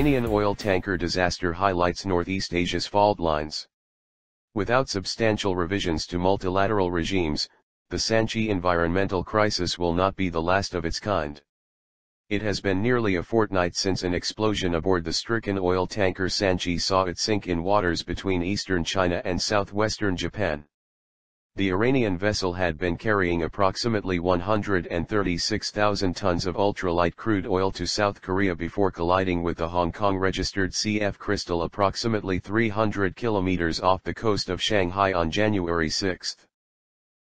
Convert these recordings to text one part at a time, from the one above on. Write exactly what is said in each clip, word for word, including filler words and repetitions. Iranian oil tanker disaster highlights Northeast Asia's fault lines. Without substantial revisions to multilateral regimes, the Sanchi environmental crisis will not be the last of its kind. It has been nearly a fortnight since an explosion aboard the stricken oil tanker Sanchi saw it sink in waters between eastern China and southwestern Japan. The Iranian vessel had been carrying approximately one hundred thirty-six thousand tons of ultralight crude oil to South Korea before colliding with the Hong Kong-registered C F crystal approximately three hundred kilometers off the coast of Shanghai on January sixth.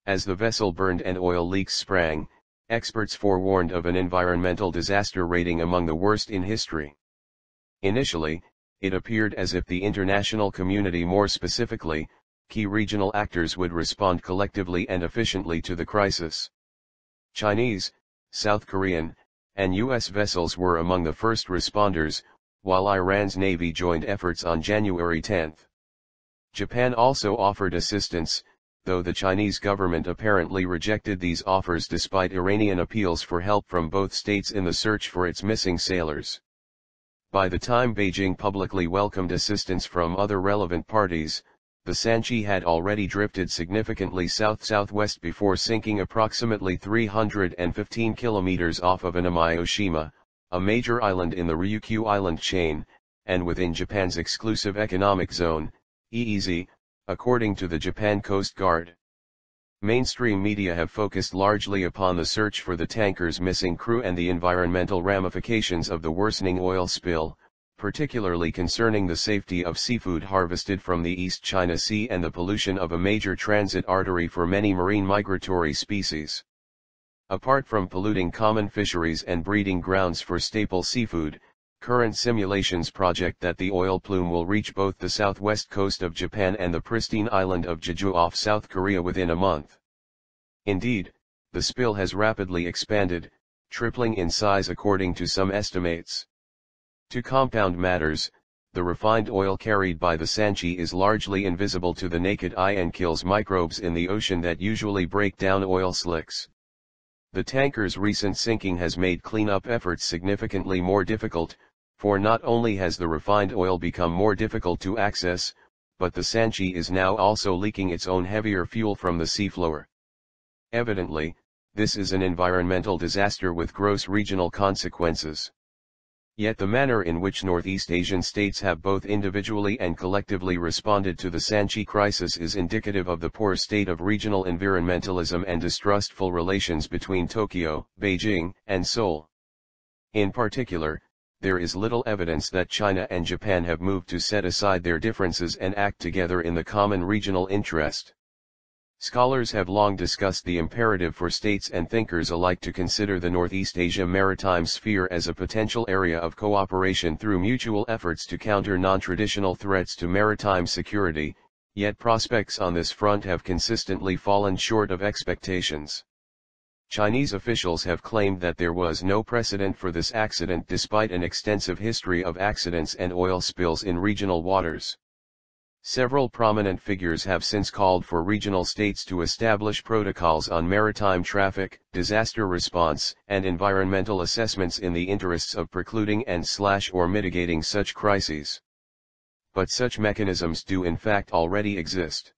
As the vessel burned and oil leaks sprang, experts forewarned of an environmental disaster rating among the worst in history. Initially, it appeared as if the international community, more specifically, key regional actors, would respond collectively and efficiently to the crisis. Chinese, South Korean, and U S vessels were among the first responders, while Iran's navy joined efforts on January tenth. Japan also offered assistance, though the Chinese government apparently rejected these offers despite Iranian appeals for help from both states in the search for its missing sailors. By the time Beijing publicly welcomed assistance from other relevant parties, the Sanchi had already drifted significantly south-southwest before sinking approximately three hundred fifteen kilometers off of Anamayoshima, a major island in the Ryukyu Island chain, and within Japan's exclusive economic zone, E E Z, according to the Japan Coast Guard. Mainstream media have focused largely upon the search for the tanker's missing crew and the environmental ramifications of the worsening oil spill, particularly concerning the safety of seafood harvested from the East China Sea and the pollution of a major transit artery for many marine migratory species. Apart from polluting common fisheries and breeding grounds for staple seafood, current simulations project that the oil plume will reach both the southwest coast of Japan and the pristine island of Jeju off South Korea within a month. Indeed, the spill has rapidly expanded, tripling in size according to some estimates. To compound matters, the refined oil carried by the Sanchi is largely invisible to the naked eye and kills microbes in the ocean that usually break down oil slicks. The tanker's recent sinking has made cleanup efforts significantly more difficult, for not only has the refined oil become more difficult to access, but the Sanchi is now also leaking its own heavier fuel from the seafloor. Evidently, this is an environmental disaster with gross regional consequences. Yet the manner in which Northeast Asian states have both individually and collectively responded to the Sanchi crisis is indicative of the poor state of regional environmentalism and distrustful relations between Tokyo, Beijing, and Seoul. In particular, there is little evidence that China and Japan have moved to set aside their differences and act together in the common regional interest. Scholars have long discussed the imperative for states and thinkers alike to consider the Northeast Asia maritime sphere as a potential area of cooperation through mutual efforts to counter non-traditional threats to maritime security, yet prospects on this front have consistently fallen short of expectations. Chinese officials have claimed that there was no precedent for this accident despite an extensive history of accidents and oil spills in regional waters. Several prominent figures have since called for regional states to establish protocols on maritime traffic, disaster response, and environmental assessments in the interests of precluding and slash or mitigating such crises. But such mechanisms do in fact already exist.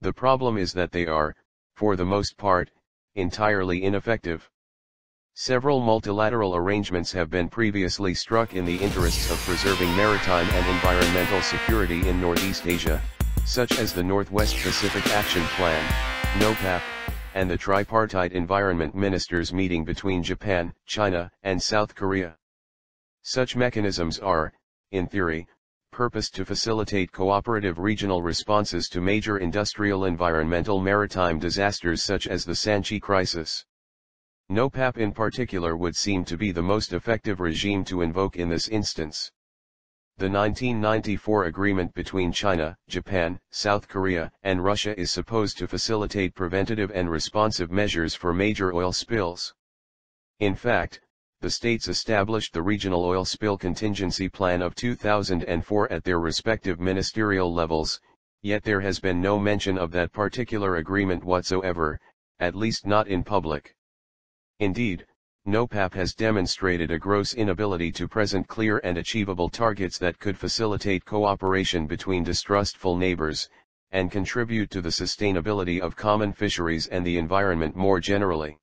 The problem is that they are, for the most part, entirely ineffective. Several multilateral arrangements have been previously struck in the interests of preserving maritime and environmental security in Northeast Asia, such as the Northwest Pacific Action Plan, NOPAP, and the tripartite environment ministers meeting between Japan, China, and South Korea. Such mechanisms are, in theory, purposed to facilitate cooperative regional responses to major industrial environmental maritime disasters such as the Sanchi crisis. NOPAP in particular would seem to be the most effective regime to invoke in this instance. The nineteen ninety-four agreement between China, Japan, South Korea, and Russia is supposed to facilitate preventative and responsive measures for major oil spills. In fact, the states established the Regional Oil Spill Contingency Plan of two thousand four at their respective ministerial levels, yet there has been no mention of that particular agreement whatsoever, at least not in public. Indeed, NOPAP has demonstrated a gross inability to present clear and achievable targets that could facilitate cooperation between distrustful neighbors, and contribute to the sustainability of common fisheries and the environment more generally.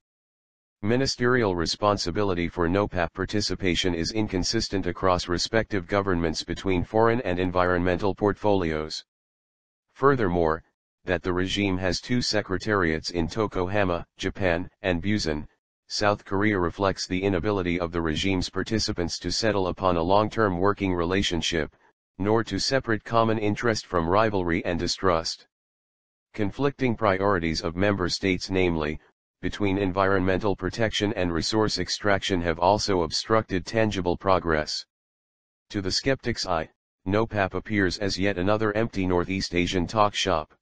Ministerial responsibility for NOPAP participation is inconsistent across respective governments between foreign and environmental portfolios. Furthermore, that the regime has two secretariats in Tokohama, Japan, and Busan, South Korea reflects the inability of the regime's participants to settle upon a long-term working relationship, nor to separate common interest from rivalry and distrust. Conflicting priorities of member states, namely, between environmental protection and resource extraction, have also obstructed tangible progress. To the skeptic's eye, NOPAP appears as yet another empty Northeast Asian talk shop.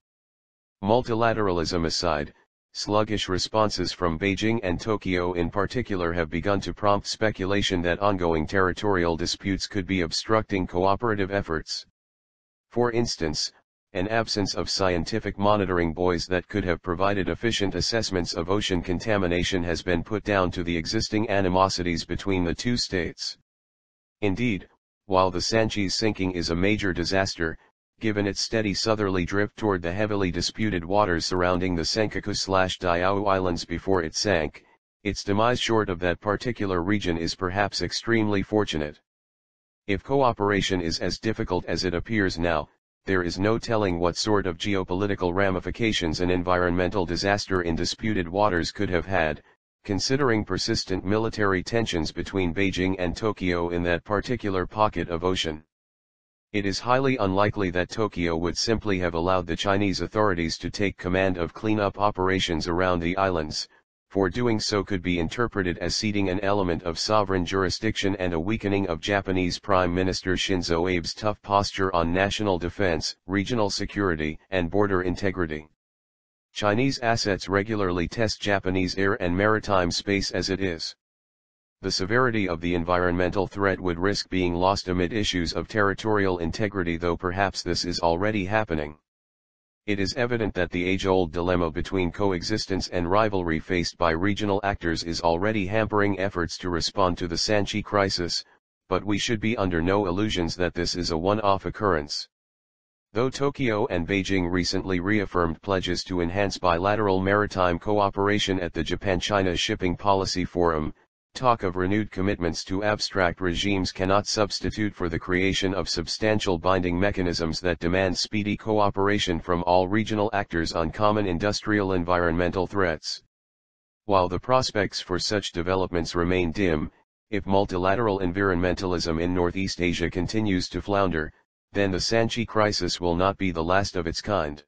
Multilateralism aside, sluggish responses from Beijing and Tokyo in particular have begun to prompt speculation that ongoing territorial disputes could be obstructing cooperative efforts. For instance, an absence of scientific monitoring buoys that could have provided efficient assessments of ocean contamination has been put down to the existing animosities between the two states. Indeed, while the Sanchi sinking is a major disaster, given its steady southerly drift toward the heavily disputed waters surrounding the Senkaku/Diaoyu Islands before it sank, its demise short of that particular region is perhaps extremely fortunate. If cooperation is as difficult as it appears now, there is no telling what sort of geopolitical ramifications an environmental disaster in disputed waters could have had, considering persistent military tensions between Beijing and Tokyo in that particular pocket of ocean. It is highly unlikely that Tokyo would simply have allowed the Chinese authorities to take command of cleanup operations around the islands, for doing so could be interpreted as ceding an element of sovereign jurisdiction and a weakening of Japanese Prime Minister Shinzo Abe's tough posture on national defense, regional security, and border integrity. Chinese assets regularly test Japanese air and maritime space as it is. The severity of the environmental threat would risk being lost amid issues of territorial integrity, though perhaps this is already happening. It is evident that the age-old dilemma between coexistence and rivalry faced by regional actors is already hampering efforts to respond to the Sanchi crisis, but we should be under no illusions that this is a one-off occurrence. Though Tokyo and Beijing recently reaffirmed pledges to enhance bilateral maritime cooperation at the Japan-China Shipping Policy Forum, talk of renewed commitments to abstract regimes cannot substitute for the creation of substantial binding mechanisms that demand speedy cooperation from all regional actors on common industrial environmental threats. While the prospects for such developments remain dim, if multilateral environmentalism in Northeast Asia continues to flounder, then the Sanchi crisis will not be the last of its kind.